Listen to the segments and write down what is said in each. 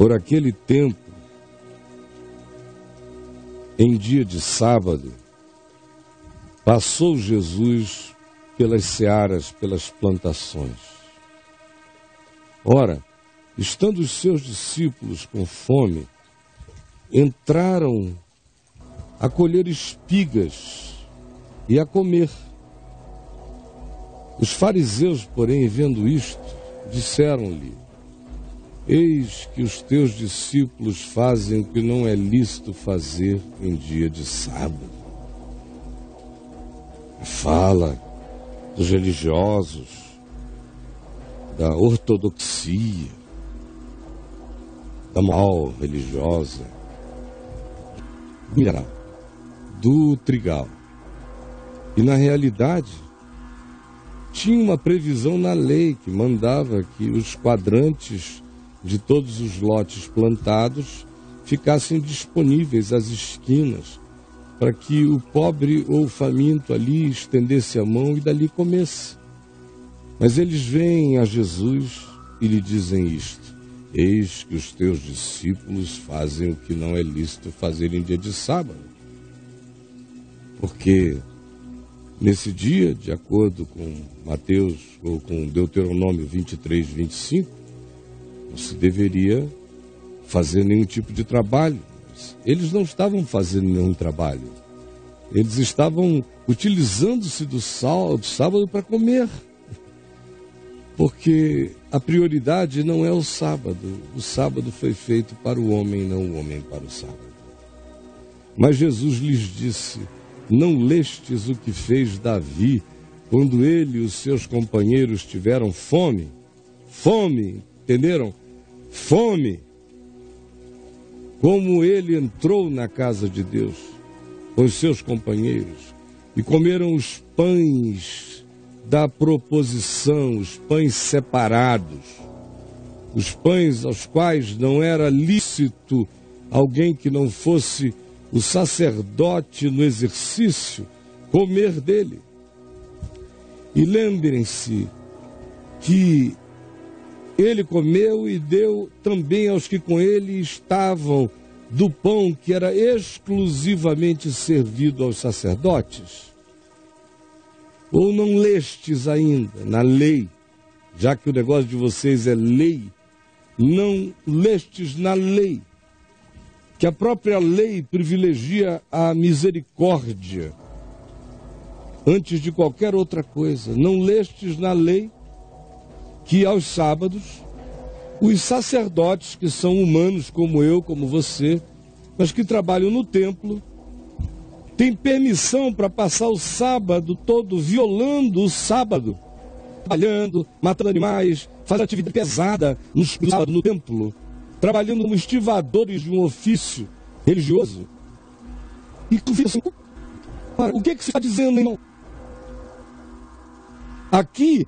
Por aquele tempo, em dia de sábado, passou Jesus pelas searas, pelas plantações. Ora, estando os seus discípulos com fome, entraram a colher espigas e a comer. Os fariseus, porém, vendo isto, disseram-lhe: eis que os teus discípulos fazem o que não é lícito fazer em dia de sábado. A fala dos religiosos, da ortodoxia, da moral religiosa, do trigal. E na realidade, tinha uma previsão na lei que mandava que os quadrantes de todos os lotes plantados ficassem disponíveis às esquinas, para que o pobre ou faminto ali estendesse a mão e dali comesse. Mas eles vêm a Jesus e lhe dizem isto: eis que os teus discípulos fazem o que não é lícito fazer em dia de sábado. Porque nesse dia, de acordo com Mateus ou com Deuteronômio 23, 25, não se deveria fazer nenhum tipo de trabalho. Eles não estavam fazendo nenhum trabalho. Eles estavam utilizando-se do sábado para comer. Porque a prioridade não é o sábado. O sábado foi feito para o homem, não o homem para o sábado. Mas Jesus lhes disse: não lestes o que fez Davi, quando ele e os seus companheiros tiveram fome? Fome, entenderam? Fome. Como ele entrou na casa de Deus com os seus companheiros e comeram os pães da proposição, os pães separados, os pães aos quais não era lícito alguém que não fosse o sacerdote no exercício comer dele. E lembrem-se que ele comeu e deu também aos que com ele estavam do pão que era exclusivamente servido aos sacerdotes. Ou não lestes ainda na lei, já que o negócio de vocês é lei, não lestes na lei, que a própria lei privilegia a misericórdia antes de qualquer outra coisa. Não lestes na lei que aos sábados os sacerdotes, que são humanos como eu, como você, mas que trabalham no templo, têm permissão para passar o sábado todo violando o sábado, trabalhando, matando animais, fazendo atividade pesada no sábado no templo, trabalhando como estivadores de um ofício religioso. E tu fica assim: o que é que você está dizendo, irmão? Aqui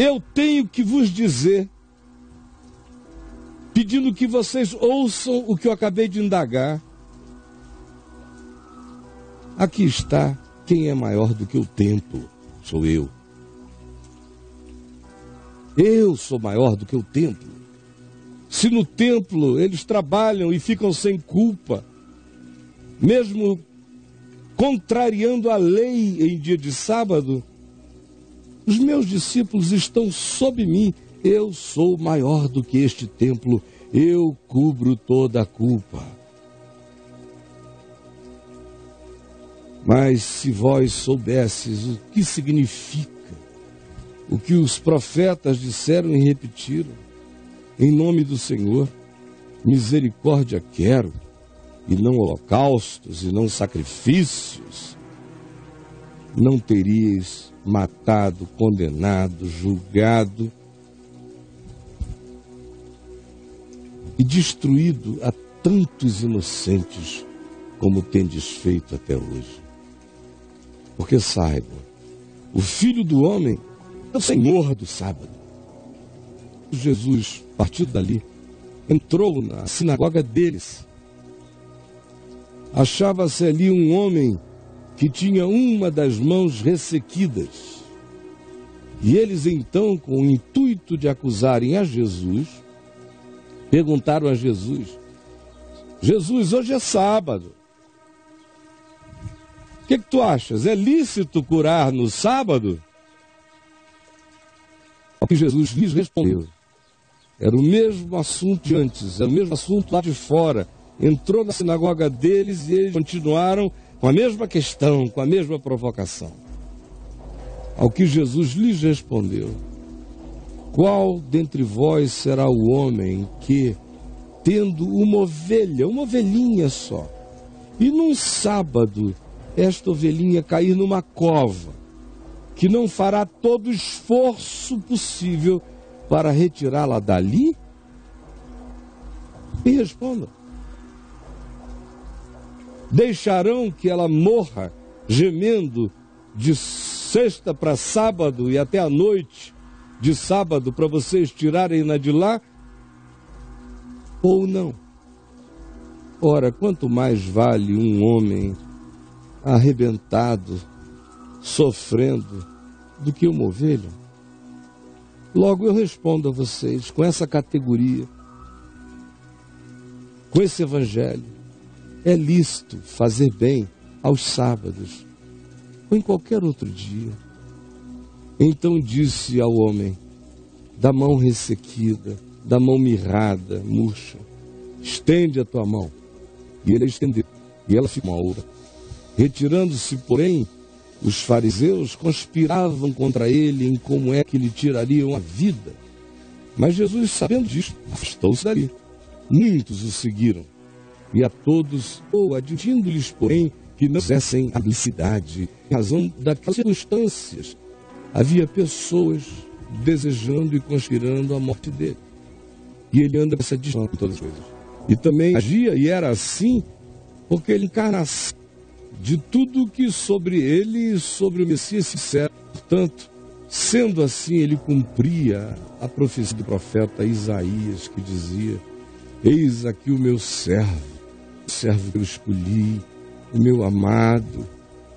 eu tenho que vos dizer, pedindo que vocês ouçam o que eu acabei de indagar: aqui está quem é maior do que o templo, sou eu. Eu sou maior do que o templo. Se no templo eles trabalham e ficam sem culpa, mesmo contrariando a lei em dia de sábado, os meus discípulos estão sob mim. Eu sou maior do que este templo. Eu cubro toda a culpa. Mas se vós soubesses o que significa o que os profetas disseram e repetiram: em nome do Senhor, misericórdia quero, e não holocaustos, e não sacrifícios, não teríeis matado, condenado, julgado e destruído a tantos inocentes como tendes feito até hoje. Porque saiba, o Filho do Homem é o Senhor do sábado. Jesus, partindo dali, entrou na sinagoga deles. Achava-se ali um homem que tinha uma das mãos ressequidas. E eles então, com o intuito de acusarem a Jesus, Perguntaram a Jesus: Jesus, hoje é sábado. O que tu achas? É lícito curar no sábado? O que Jesus lhes respondeu. Era o mesmo assunto de antes, era o mesmo assunto lá de fora. Entrou na sinagoga deles e eles continuaram com a mesma questão, com a mesma provocação. Ao que Jesus lhes respondeu: qual dentre vós será o homem que, tendo uma ovelhinha só, e num sábado esta ovelhinha cair numa cova, que não fará todo o esforço possível para retirá-la dali? E responda. Deixarão que ela morra, gemendo de sexta para sábado e até a noite de sábado, para vocês tirarem-na de lá? Ou não? Ora, quanto mais vale um homem arrebentado, sofrendo, do que uma ovelha? Logo, eu respondo a vocês com essa categoria, com esse evangelho: é lícito fazer bem aos sábados ou em qualquer outro dia. Então disse ao homem da mão ressequida, da mão mirrada, murcha: estende a tua mão. E ele a estendeu, e ela ficou maura. Retirando-se, porém, os fariseus conspiravam contra ele em como é que lhe tirariam a vida. Mas Jesus, sabendo disto, afastou-se dali. Muitos o seguiram. E a todos, admitindo-lhes, porém, que não fizessem a felicidade, em razão daquelas circunstâncias, havia pessoas desejando e conspirando a morte dele. E ele anda nessa distância em todas as coisas. E também agia, e era assim, porque ele encarnasse de tudo que sobre ele e sobre o Messias se disseram. Portanto, sendo assim, ele cumpria a profecia do profeta Isaías, que dizia: eis aqui o meu servo, o servo que eu escolhi, o meu amado,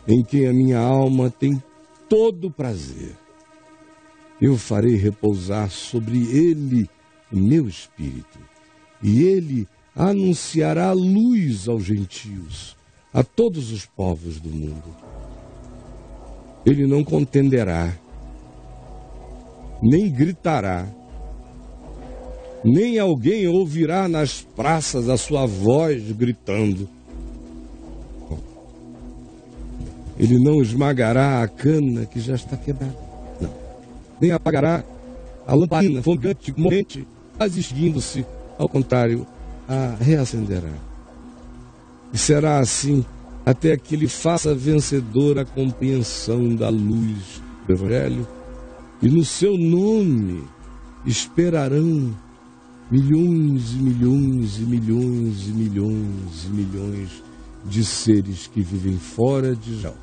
em quem a minha alma tem todo prazer. Eu farei repousar sobre ele o meu espírito, e ele anunciará luz aos gentios, a todos os povos do mundo. Ele não contenderá, nem gritará, nem alguém ouvirá nas praças a sua voz gritando. Ele não esmagará a cana que já está quebrada, não. Nem apagará a lamparina fumegante, morrente, mas extinguindo-se, ao contrário, a reacenderá. E será assim até que ele faça vencedora a compreensão da luz do Evangelho, e no seu nome esperarão milhões e milhões e milhões e milhões e milhões de seres que vivem fora de Israel,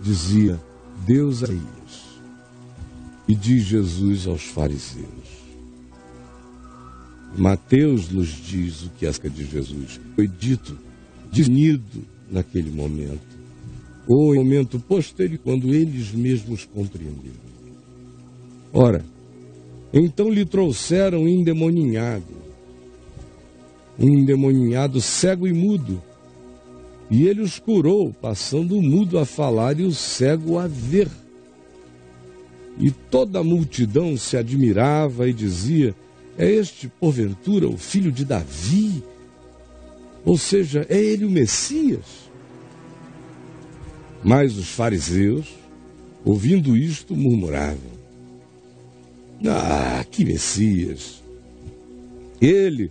dizia Deus a Isaías. E diz Jesus aos fariseus. Mateus nos diz o que acerca de Jesus foi dito, desnido naquele momento, ou em momento posterior, quando eles mesmos compreenderam. Ora, então lhe trouxeram um endemoninhado cego e mudo, e ele os curou, passando o mudo a falar e o cego a ver. E toda a multidão se admirava e dizia: é este, porventura, o filho de Davi? Ou seja, é ele o Messias? Mas os fariseus, ouvindo isto, murmuravam: ah, que Messias! Ele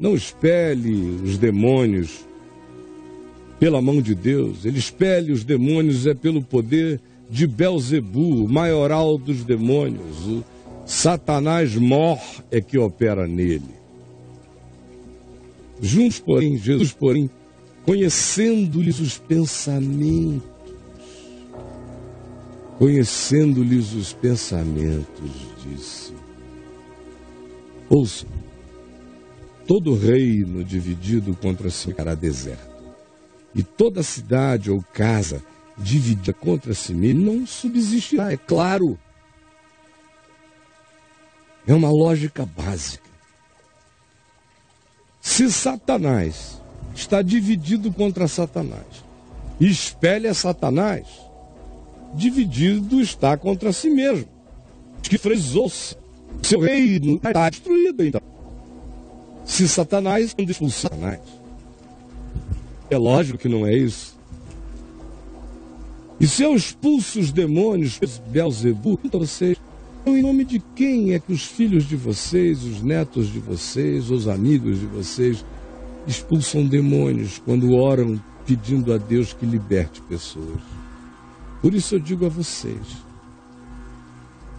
não expele os demônios pela mão de Deus, ele expele os demônios é pelo poder de Belzebu, o maioral dos demônios. O Satanás mor é que opera nele. Juntos, porém, Jesus, conhecendo-lhes os pensamentos, disse: ouça, todo reino dividido contra si ficará deserto, e toda cidade ou casa dividida contra si mesmo não subsistirá, é claro. É uma lógica básica. Se Satanás está dividido contra Satanás, espelha Satanás, dividido está contra si mesmo. Que frisou-se, seu reino está destruído então. Se Satanás não expulsar Satanás, é lógico que não é isso. E se eu expulso os demônios, Belzebu, então vocês, em nome de quem é que os filhos de vocês, os netos de vocês, os amigos de vocês expulsam demônios quando oram pedindo a Deus que liberte pessoas? Por isso eu digo a vocês,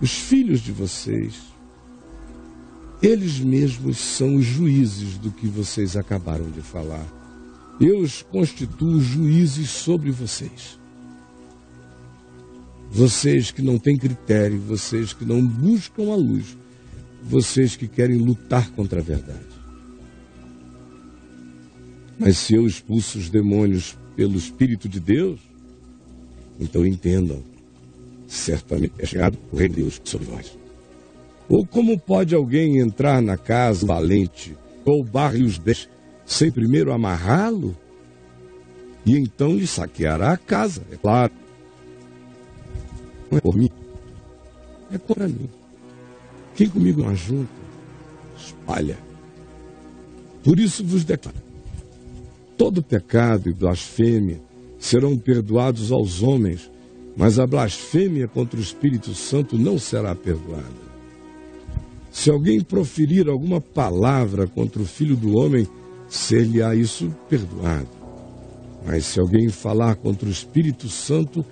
os filhos de vocês, eles mesmos são os juízes do que vocês acabaram de falar. Eu os constituo juízes sobre vocês. Vocês que não têm critério, vocês que não buscam a luz, vocês que querem lutar contra a verdade. Mas se eu expulso os demônios pelo Espírito de Deus, então entendam, certamente é chegado o reino de Deus sobre nós. Ou como pode alguém entrar na casa valente, roubar-lhe os bens, sem primeiro amarrá-lo? E então lhe saqueará a casa, é claro. Não é por mim, é contra mim. Quem comigo não junta, espalha. Por isso vos declaro, todo pecado e blasfêmia serão perdoados aos homens, mas a blasfêmia contra o Espírito Santo não será perdoada. Se alguém proferir alguma palavra contra o Filho do Homem, ser-lhe-á isso perdoado. Mas se alguém falar contra o Espírito Santo,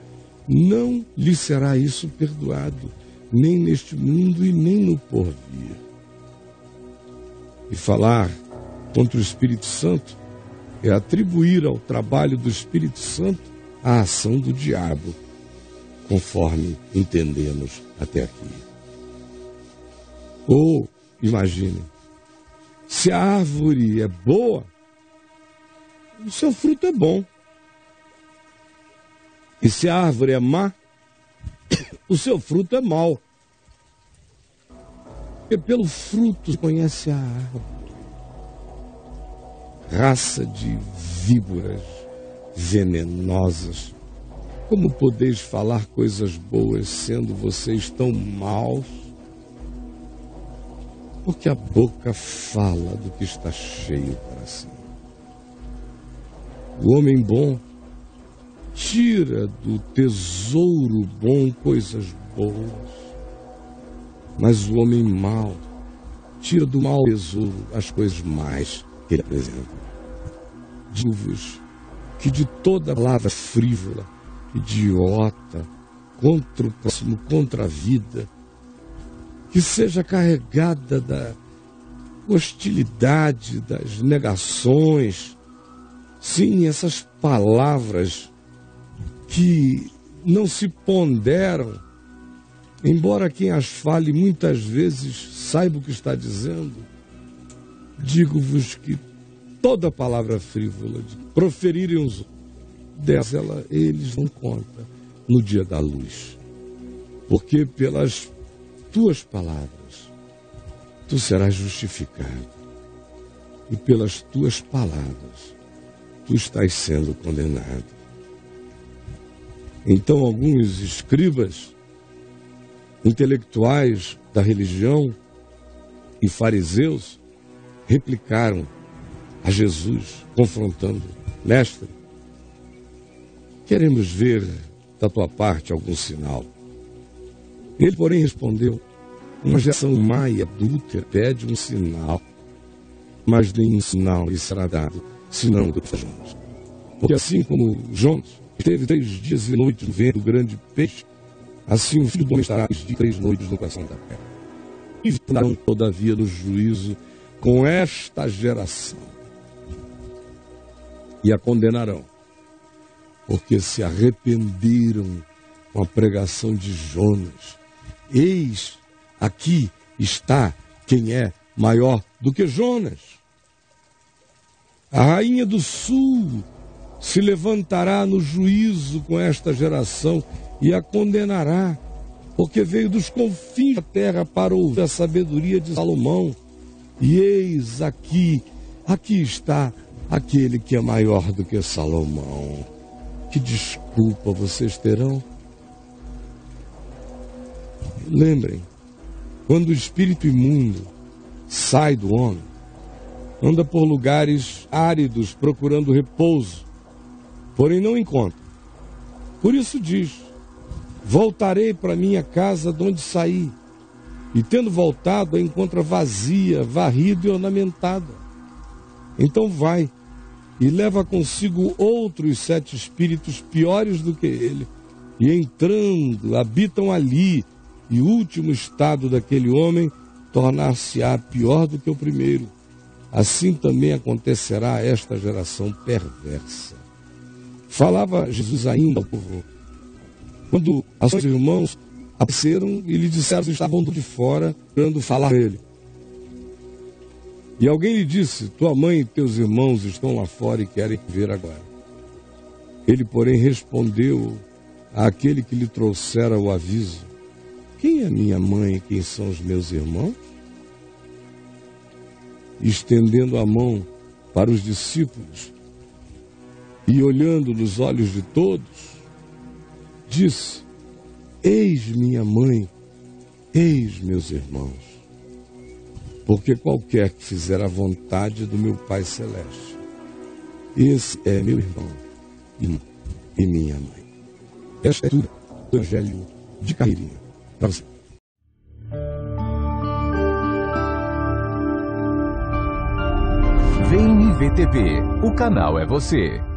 não lhe será isso perdoado, nem neste mundo e nem no porvir. E falar contra o Espírito Santo é atribuir ao trabalho do Espírito Santo a ação do diabo, conforme entendemos até aqui. Ou, imagine, se a árvore é boa, o seu fruto é bom. E se a árvore é má, o seu fruto é mau. Porque pelo fruto conhece a árvore. Raça de víboras venenosas. Como podeis falar coisas boas, sendo vocês tão maus? Porque a boca fala do que está cheio o coração. O homem bom tira do tesouro bom coisas boas, mas o homem mau tira do mau tesouro as coisas más que ele apresenta. Digo-vos que de toda palavra frívola, idiota, contra o próximo, contra a vida, que seja carregada da hostilidade, das negações, sim, essas palavras que não se ponderam, embora quem as fale muitas vezes saiba o que está dizendo, digo-vos que toda palavra frívola de proferirem os dela, eles não contam no dia da luz, porque pelas tuas palavras tu serás justificado e pelas tuas palavras tu estás sendo condenado. Então alguns escribas, intelectuais da religião e fariseus replicaram a Jesus, confrontando: mestre, queremos ver da tua parte algum sinal. Ele, porém, respondeu: uma geração má e adúltera pede um sinal, mas nenhum sinal lhe será dado, senão o de Jonas. Porque assim como Jonas esteve 3 dias e noites no vento do grande peixe, assim o Filho do Homem estará 3 dias e 3 noites no coração da terra. E virão, todavia, no juízo com esta geração, e a condenarão, porque se arrependeram com a pregação de Jonas. Eis, aqui está quem é maior do que Jonas. A rainha do sul se levantará no juízo com esta geração e a condenará, porque veio dos confins da terra para ouvir a sabedoria de Salomão. E eis aqui Aqui está aquele que é maior do que Salomão. Que desculpa vocês terão? Lembrem, quando o espírito imundo sai do homem, anda por lugares áridos procurando repouso, porém não encontra. Por isso diz: voltarei para minha casa de onde saí, e tendo voltado a encontra vazia, varrida e ornamentada. Então vai e leva consigo outros 7 espíritos piores do que ele, e entrando, habitam ali, e o último estado daquele homem tornar-se-á pior do que o primeiro. Assim também acontecerá a esta geração perversa. Falava Jesus ainda ao povo, quando os seus irmãos apareceram e lhe disseram que estavam de fora, querendo falar com ele. E alguém lhe disse: tua mãe e teus irmãos estão lá fora e querem ver agora. Ele, porém, respondeu àquele que lhe trouxera o aviso: quem é minha mãe e quem são os meus irmãos? Estendendo a mão para os discípulos e olhando nos olhos de todos, disse: eis minha mãe, eis meus irmãos. Porque qualquer que fizer a vontade do meu Pai Celeste, esse é meu irmão e minha mãe. Esta é tudo do Evangelho de Carreirinha para você. Vem IVTV, o canal é você.